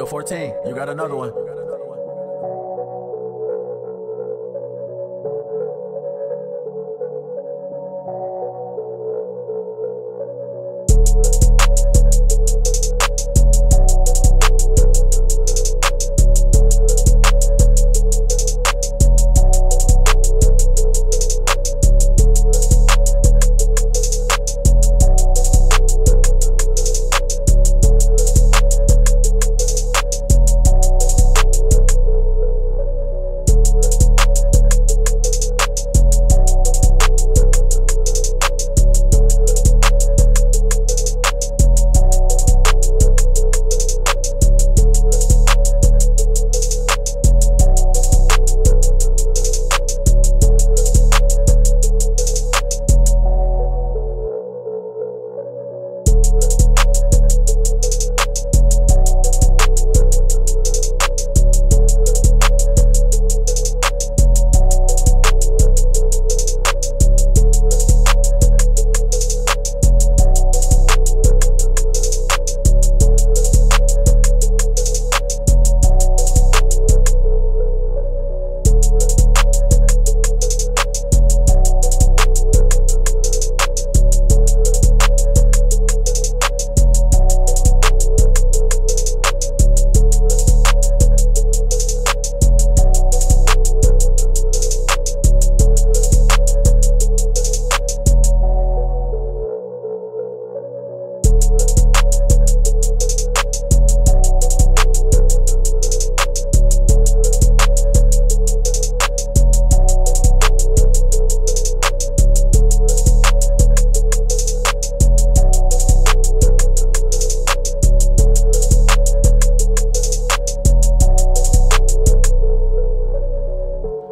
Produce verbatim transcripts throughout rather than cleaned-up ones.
Yo, fourteen, you got another one.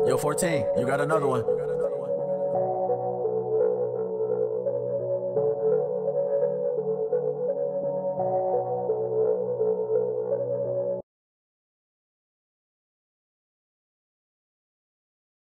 Yo, fourteen, you got another one.